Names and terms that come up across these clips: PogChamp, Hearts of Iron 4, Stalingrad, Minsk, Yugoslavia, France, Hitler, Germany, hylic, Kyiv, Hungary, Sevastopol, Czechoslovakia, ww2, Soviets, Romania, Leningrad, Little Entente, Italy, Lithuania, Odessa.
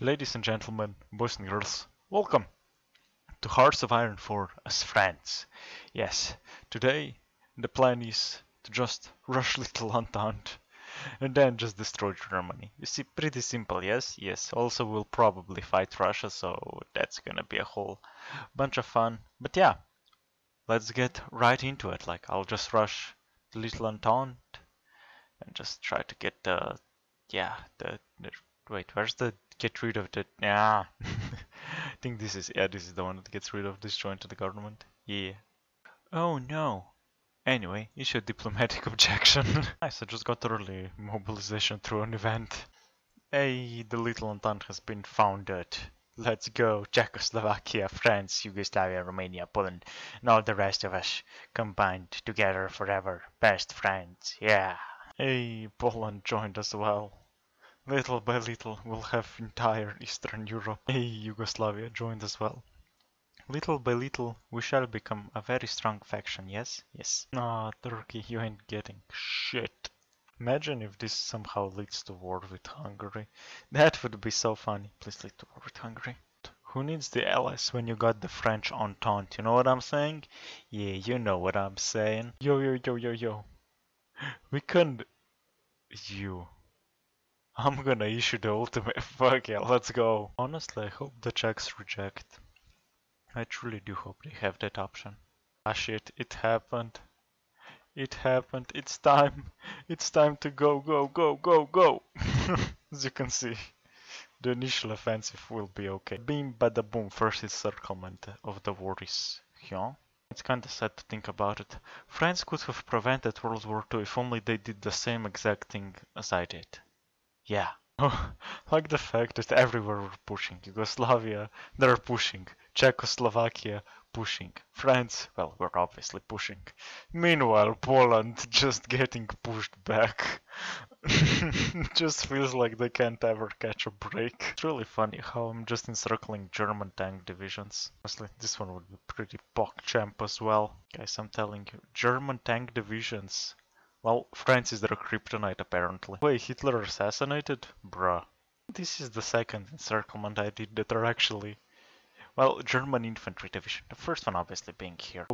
Ladies and gentlemen, boys and girls, welcome to Hearts of Iron IV as friends. Yes, today the plan is to just rush Little Entente and then just destroy Germany. You see, pretty simple, yes? Yes, also we'll probably fight Russia, so that's gonna be a whole bunch of fun. But yeah, let's get right into it. Like, I'll just rush Little Entente and just try to get the... yeah, the wait, where's the... get rid of the... yeah. I think this is... yeah, this is the one that gets rid of this joint to the government. Yeah. Oh no. Anyway, issue a diplomatic objection. Nice, I just got early mobilization through an event. Hey, the Little Entente has been founded. Let's go. Czechoslovakia, France, Yugoslavia, Romania, Poland, and all the rest of us combined together forever. Best friends. Yeah. Hey, Poland joined as well. Little by little, we'll have entire Eastern Europe. Hey, Yugoslavia joined as well. Little by little, we shall become a very strong faction, yes? Yes. Nah, Turkey, you ain't getting shit. Imagine if this somehow leads to war with Hungary. That would be so funny. Please lead to war with Hungary. Who needs the allies when you got the French Entente? You know what I'm saying? Yeah, you know what I'm saying. Yo. We couldn't... you... I'm gonna issue the ultimate. Fuck yeah, let's go. Honestly, I hope the Czechs reject. I truly do hope they have that option. Ah shit, it happened. It happened. It's time. It's time to go. As you can see, the initial offensive will be okay. Bim bada boom, first encirclement of the war is here. It's kinda sad to think about it. France could have prevented World War II if only they did the same exact thing as I did. Yeah. Like the fact that everywhere we're pushing. Yugoslavia, they're pushing. Czechoslovakia, pushing. France, well, we're obviously pushing. Meanwhile, Poland just getting pushed back. Just feels like they can't ever catch a break. It's really funny how I'm just encircling German tank divisions. Honestly, this one would be pretty PogChamp as well. Guys, I'm telling you, German tank divisions. Well, France is their kryptonite apparently. Wait, Hitler assassinated? Bruh. This is the second encirclement I did that are actually... well, German infantry division. The first one obviously being here.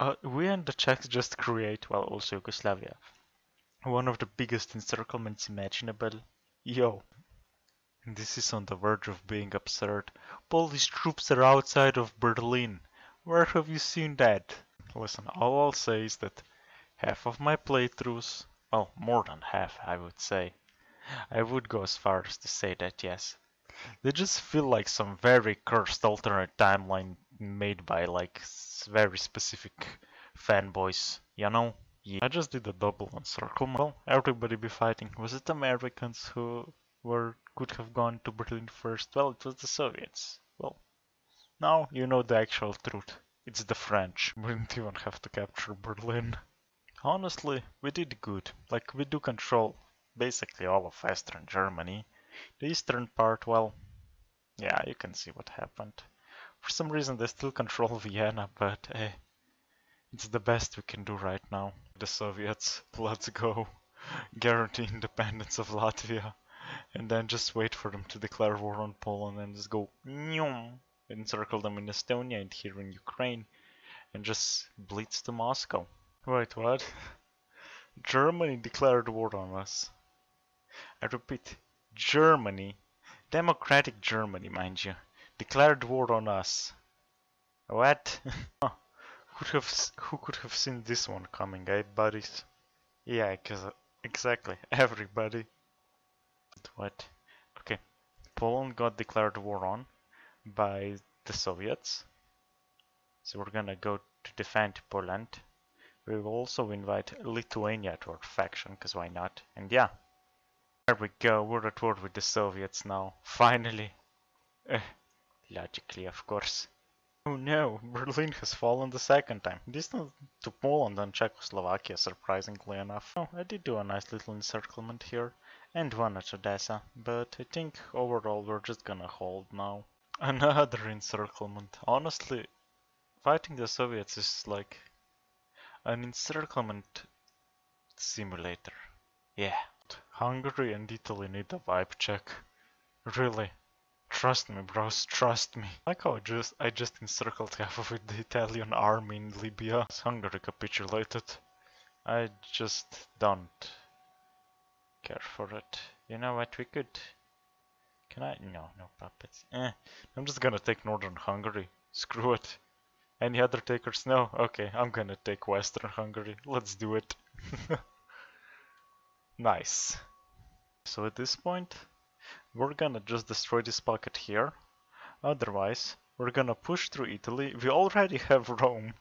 Oh. We and the Czechs just create, well, also Yugoslavia, one of the biggest encirclements imaginable. Yo. This is on the verge of being absurd. Polish troops are outside of Berlin. Where have you seen that? Listen, all I'll say is that half of my playthroughs, well, more than half, I would say, I would go as far as to say that, yes, they just feel like some very cursed alternate timeline made by, like, very specific fanboys, you know? Yeah. I just did a double encirclement. Well, everybody be fighting. Was it Americans who could have gone to Berlin first? Well, it was the Soviets. Well, now you know the actual truth. It's the French. We didn't even have to capture Berlin. Honestly, we did good. Like, we do control basically all of Western Germany. The eastern part, well, yeah, you can see what happened. For some reason they still control Vienna, but hey, it's the best we can do right now. The Soviets, let's go. Guarantee independence of Latvia. And then just wait for them to declare war on Poland and just go... nyum. Encircle them in Estonia and here in Ukraine and just blitz to Moscow. Wait, what? Germany declared war on us. I repeat, Germany, democratic Germany, mind you, declared war on us. What? Oh, who could have seen this one coming, eh, buddies? Yeah, cause, exactly, everybody. What? Okay, Poland got declared war on by the Soviets, so we're gonna go to defend Poland. We will also invite Lithuania to our faction, because why not? And yeah, there we go, we're at war with the Soviets now, finally. Logically, of course. Oh no, Berlin has fallen the second time, this not to Poland and Czechoslovakia, surprisingly enough. Oh, I did do a nice little encirclement here, and one at Odessa, but I think overall we're just gonna hold now. Another encirclement. Honestly, fighting the Soviets is like an encirclement simulator. Yeah. Hungary and Italy need a vibe check. Really. Trust me, bros, trust me. Like how I just encircled half of it, the Italian army in Libya. Hungary capitulated. I just don't care for it. You know what, we could... Can I? No, no puppets. I'm just gonna take Northern Hungary. Screw it. Any other takers? No? Okay, I'm gonna take Western Hungary. Let's do it. Nice. So at this point, we're gonna just destroy this pocket here. Otherwise, we're gonna push through Italy. We already have Rome,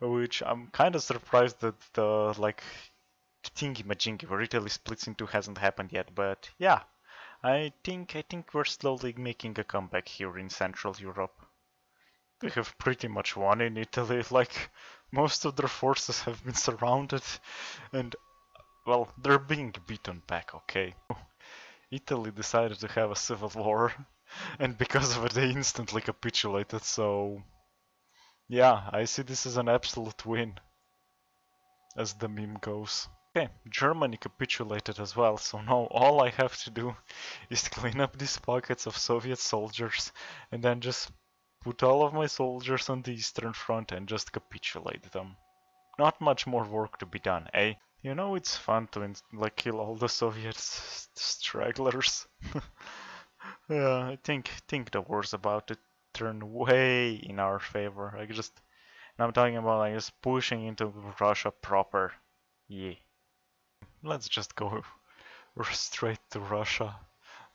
which I'm kinda surprised that the, like, thingy-majingy where Italy splits in two hasn't happened yet, but yeah. I think we're slowly making a comeback here in Central Europe. We have pretty much won in Italy, like, most of their forces have been surrounded and, well, they're being beaten back, okay? Italy decided to have a civil war, and because of it they instantly capitulated, so... Yeah, I see this as an absolute win, as the meme goes. Okay, Germany capitulated as well, so now all I have to do is clean up these pockets of Soviet soldiers and then just put all of my soldiers on the Eastern Front and just capitulate them. Not much more work to be done, eh? You know, it's fun to like kill all the Soviet stragglers. Yeah, I think the war's about to turn way in our favor. I'm talking about like just pushing into Russia proper. Yeah. Let's just go straight to Russia.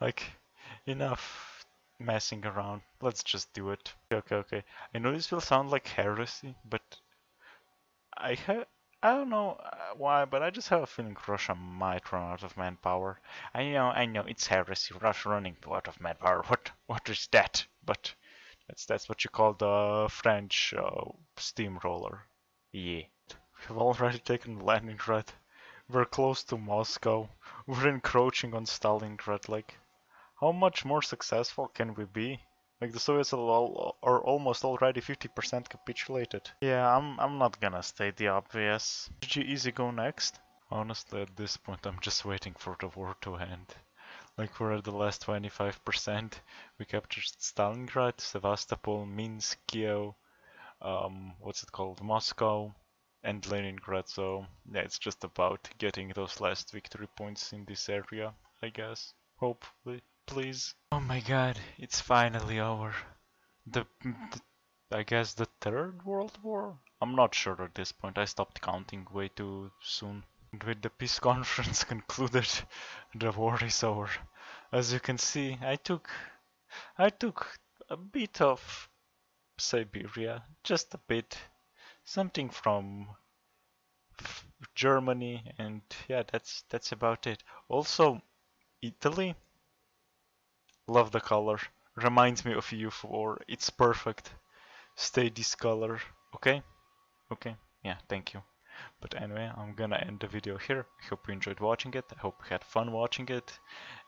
Like, enough messing around. Let's just do it. Okay. I know this will sound like heresy, but I don't know why, but I just have a feeling Russia might run out of manpower. I know, it's heresy. Russia running out of manpower. What is that? But that's what you call the French steamroller. Yeah. We've already taken Leningrad. We're close to Moscow. We're encroaching on Stalingrad. Like, how much more successful can we be? Like, the Soviets are almost already 50% capitulated. Yeah, I'm not gonna state the obvious. GG, easy go next. Honestly, at this point, I'm just waiting for the war to end. Like, we're at the last 25%. We captured Stalingrad, Sevastopol, Minsk, Kyiv, Moscow, and Leningrad. So, yeah, it's just about getting those last victory points in this area, I guess. Hopefully. Please. Oh my god, it's finally over. I guess the Third World War? I'm not sure at this point, I stopped counting way too soon. And with the peace conference concluded, the war is over. As you can see, I took a bit of Siberia, just a bit. Something from Germany, and yeah, that's about it. Also, Italy? Love the color. Reminds me of EU4. It's perfect. Stay this color. Okay? Okay. Yeah, thank you. But anyway, I'm gonna end the video here. I hope you enjoyed watching it. I hope you had fun watching it.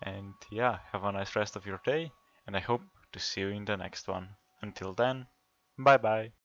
And yeah, have a nice rest of your day. And I hope to see you in the next one. Until then, bye bye.